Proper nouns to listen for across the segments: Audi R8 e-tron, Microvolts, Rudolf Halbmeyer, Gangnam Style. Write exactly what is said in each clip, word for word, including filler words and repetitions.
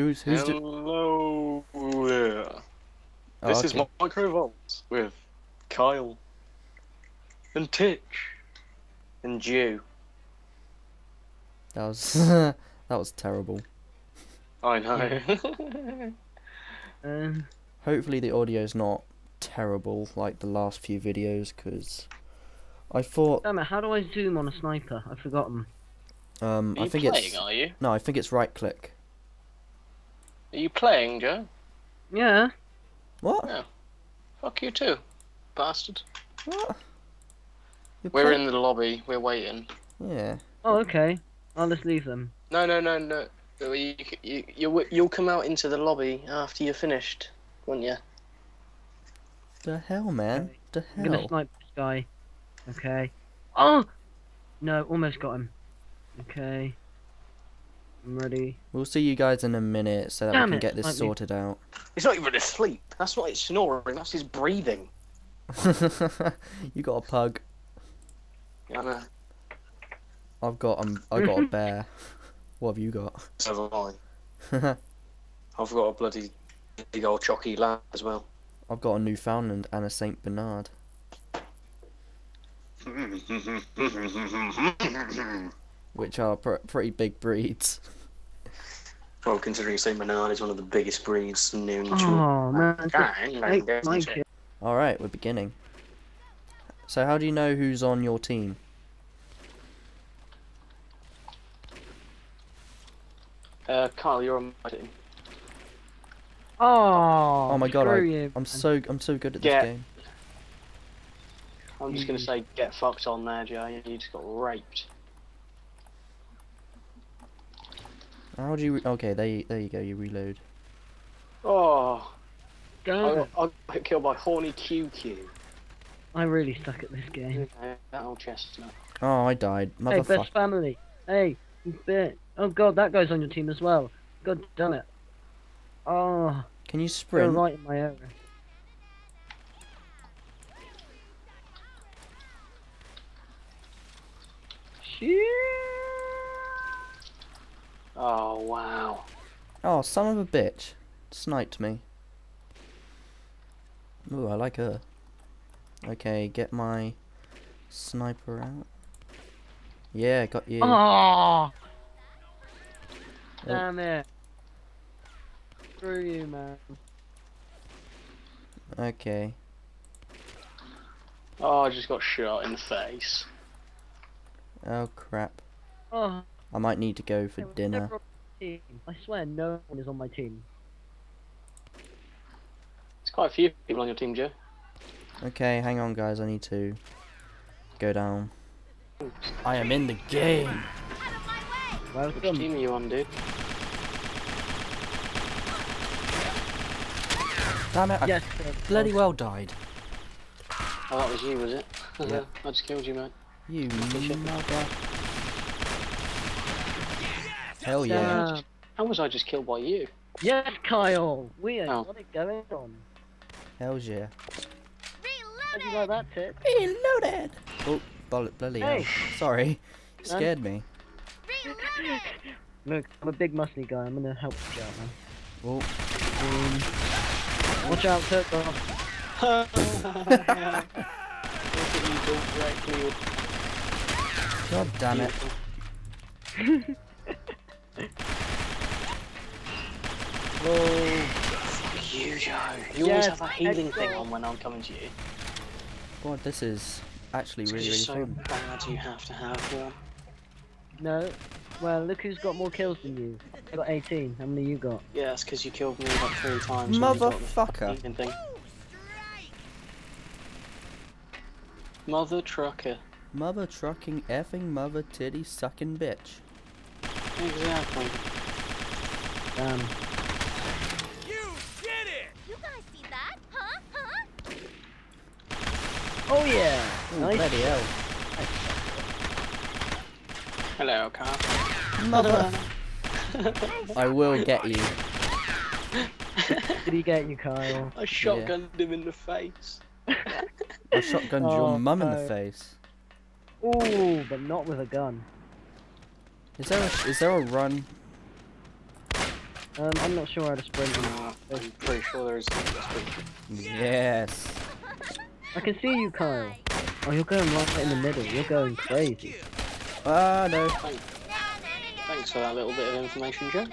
Who's who's Hello there. Oh, this okay. is Microvolts with Kyle and Titch and Jew. That was that was terrible. I know. um, Hopefully the audio's not terrible like the last few videos, because I thought. Damn it! How do I zoom on a sniper? I've forgotten. Um, are I you think playing, it's. Are you? No, I think it's right click. Are you playing, Joe? Yeah. What? Yeah. Fuck you too, bastard. What? You're We're in the lobby. We're waiting. Yeah. Oh, okay. I'll just leave them. No, no, no, no. You, you, you, you'll come out into the lobby after you're finished, won't you? The hell, man. Okay. The hell. I'm gonna snipe this guy. Okay. Oh! No, almost got him. Okay. I'm ready. We'll see you guys in a minute so that Damn we can it. get this Might sorted be... out. It's not even asleep. That's not its snoring, that's his breathing. You got a pug. Yeah, I know. I've got um, I got a bear. What have you got? So have I. I've got a bloody big old chocky lab as well. I've got a Newfoundland and a Saint Bernard. Which are pr pretty big breeds. Well, considering Saint Bernard is one of the biggest breeds known to oh, man. Alright, we're beginning. So how do you know who's on your team? Uh, Kyle, you're on my team. Oh, oh my god, I, you, I'm so I'm so good at this yeah. game. I'm just gonna say, get fucked on there, Joe. You just got raped. How do you? Re okay, there you, there you go. You reload. Oh, go! I, I got killed by horny Q Q. I really suck at this game. Okay, that old chestnut. Oh, I died. Motherfucker. Hey, best family. Hey, bit. Oh god, that guy's on your team as well. God damn it. Oh. Can you sprint? You're right in my area. Oh wow. Oh, son of a bitch. Sniped me. Ooh, I like her. Okay, get my sniper out. Yeah, got you. Oh! Damn it. Screw you, man. Okay. Oh, I just got shot in the face. Oh, crap. Oh. I might need to go for dinner. I swear no one is on my team. There's quite a few people on your team, Joe. Okay, hang on, guys. I need to go down. I am in the game. Welcome. Which team are you on, dude? Damn it, I yes, bloody well died. Oh, that was you, was it? Yeah. I just killed you, mate. You mother... Hell yeah. Uh, How was I just killed by you? Yes, Kyle! Weird, oh. What is going on? Hell yeah. Reloaded! How do you like that, Tip? Reloaded! Oh, bullet, bloody hell. Hey. Sorry. You scared um, me. Look, I'm a big musty guy. I'm gonna help you out, man. Oh, um, watch out, Turtle. God damn it! Whoa! Fuck you, Joe. You yes, always have a healing excellent. thing on when I'm coming to you. God, this is actually it's really, really so fun. Bad you have to have one. No. Well, look who's got more kills than you. I got eighteen. How many you got? Yeah, it's because you killed me about three times. Motherfucker. Thing. Mother trucker. Mother trucking effing mother titty sucking bitch. Exactly. Damn. You did it! You guys see that? Huh? Huh? Oh yeah. Ooh, nice. Bloody hell. Hello, Carl. Mother. I will get you. Did he get you, Kyle? I shotgunned yeah. him in the face. I shotgunned oh, your mum no. in the face. Ooh, but not with a gun. Is there a, is there a run? Um, I'm not sure how to sprint. Uh, I'm pretty sure there is something to sprint. Yes. I can see you, Kyle. Oh, you're going right in the middle. You're going crazy. Ah, no. Thanks. Thanks for that little bit of information, Joe.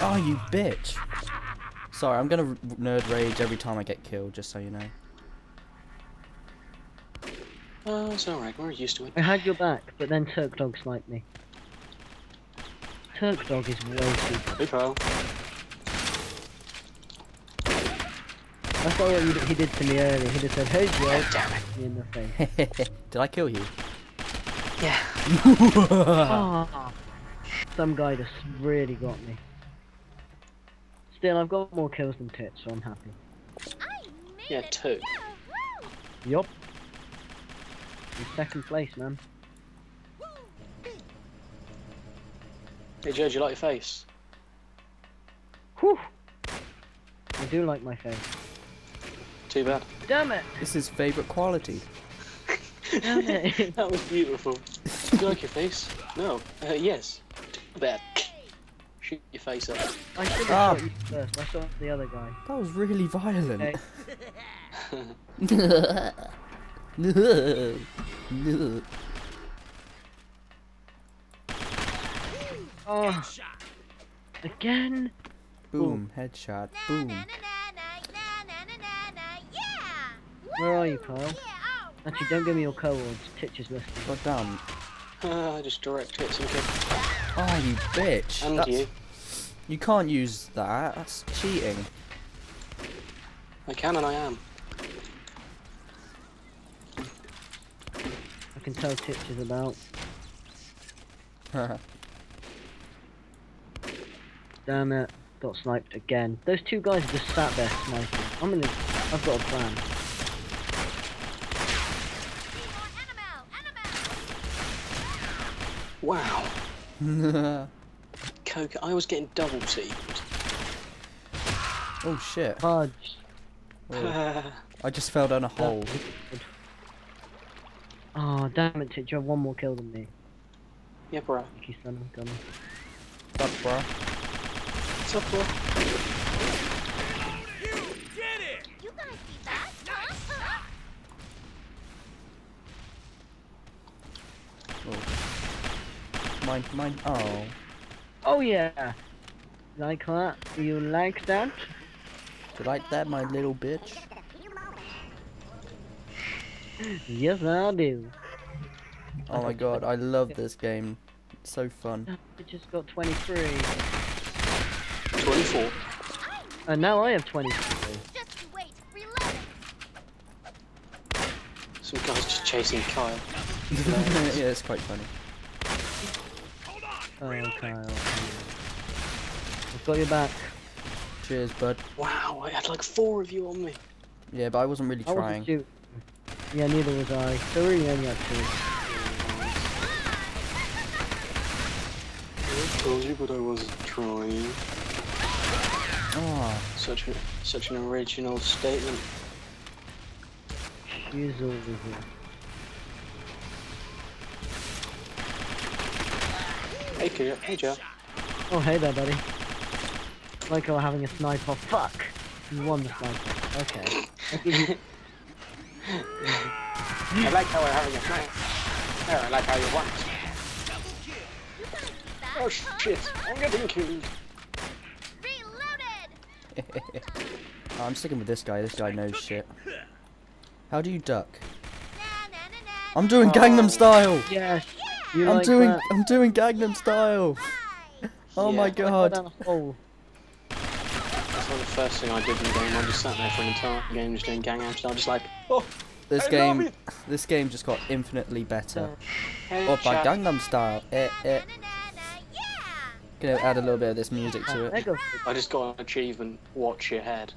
Oh, you bitch. Sorry, I'm gonna nerd rage every time I get killed, just so you know. Oh, it's alright. We're used to it. I had your back, but then Turk Dog sniped me. Turk Dog is way too pro. That's not what he did to me earlier. He just said, "Hey, Joe." Oh, damn it. Me in the face. Did I kill you? Yeah. Oh. Some guy just really got me. Still, I've got more kills than tits, so I'm happy. Yeah, two. Yup. In second place, man. Hey, Joe, do you like your face? Whew. I do like my face. Too bad. Damn it! This is favourite quality. Damn it! That was beautiful. Do you like your face? No. Uh, yes. Too bad. Shoot your face up. I should have ah. shot you first. I shot the other guy. That was really violent. Okay. No. No. Oh. Again. Boom, Ooh. headshot. Boom. Where are you, Kyle? Actually, don't give me your codes. Titch is listed. God damn. Uh, I just direct hits and kill. Oh, you bitch. And That's... you. You can't use that. That's cheating. I can and I am. I can tell Titch is about. Damn it. Got sniped again. Those two guys just sat there sniping. I'm gonna. I've got a plan. Wow. Coca, I was getting double teamed. Oh shit. Fudge. Uh, I just fell down a hole. Oh damn it, Titch, you have one more kill than me. Yeah, bruh. Thank you, son of a gun. That's bruh. What's up, boy? You did it! You guys see that? Nice. Oh. Mine, mine, oh. Oh, yeah. Like that? You like that? You like that, my little bitch? Yes, I do. Oh my god, I love this game. It's so fun. I just got twenty-three. twenty-four. And now I have twenty-four. Just wait, reload. Some guy's just chasing Kyle. Yeah, it's quite funny. Hold on, oh, Kyle. I've got your back. Cheers, bud. Wow, I had like four of you on me. Yeah, but I wasn't really I trying. Wasn't yeah, neither was I. So we only had two. I told you, but I wasn't trying. Oh. Such a, such an original statement. She's over here. Hey, Kira. Hey, Joe. Oh, hey there, buddy. Like you're having a sniper. Fuck! You won the sniper. Okay. I like how we're having a sniper. Oh, I like how you won. Oh shit! I'm getting killed. Oh, I'm sticking with this guy. This guy knows shit. How do you duck? I'm doing oh. Gangnam Style. Yes. You I'm like doing. That. I'm doing Gangnam Style. Oh yeah. my god. That's one of the first thing I did in the game. I just sat there for an entire game just doing Gangnam Style. Just like. Oh, this I game. This game just got infinitely better. Hey, oh, by Gangnam Style. Eh, eh. Gonna add a little bit of this music to it. I just got an achievement. Watch your head.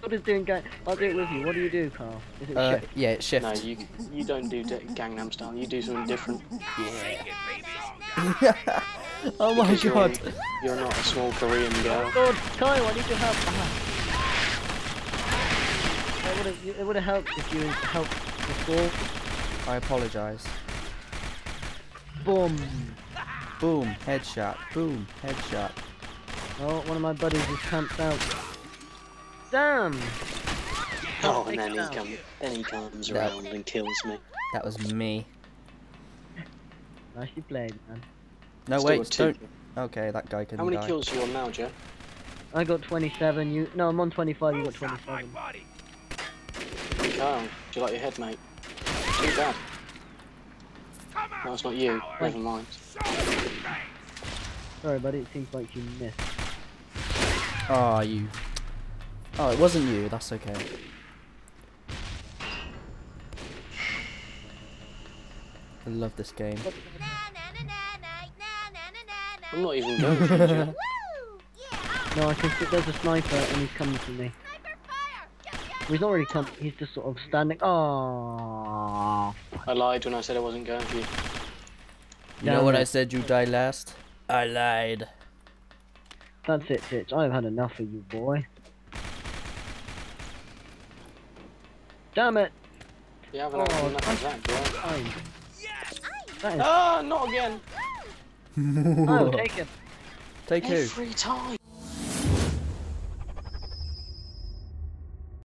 What is doing gang? I'll do it with you. What do you do, Carl? Is it uh, shift? Yeah, it's shift. No, you you don't do Gangnam Style. You do something different. Yeah. Oh my because god. You're, you're not a small Korean girl. Oh god, Kyle, I need your help. Ah. It would have helped if you helped before. I apologise. Boom. Boom, headshot. Boom, headshot. Oh, one of my buddies just camped out. Damn! Oh, and then he, come, then he comes that, around and kills me. That was me. Nicely played, man. No, Still wait, don't... Okay, that guy can die. How many die. kills you on now, Joe? I got twenty-seven, you... No, I'm on twenty-five, you got twenty-seven. Oh, do you like your head, mate? Too bad. No, it's not you. Never mind. Sorry, buddy, it seems like you missed. Oh, you... Oh, it wasn't you, that's okay. I love this game. I'm not even going to you. No, I think there's a sniper and he's coming to me. He's not really coming, he's just sort of standing. Oh. I lied when I said I wasn't going to you. You know what I said, you die last? I lied. That's it, Titch. I've had enough of you, boy. Damn it! You haven't had oh, enough of that, boy. Yes! That is... Ah, not again! Oh, take him. Take Every who? Every time.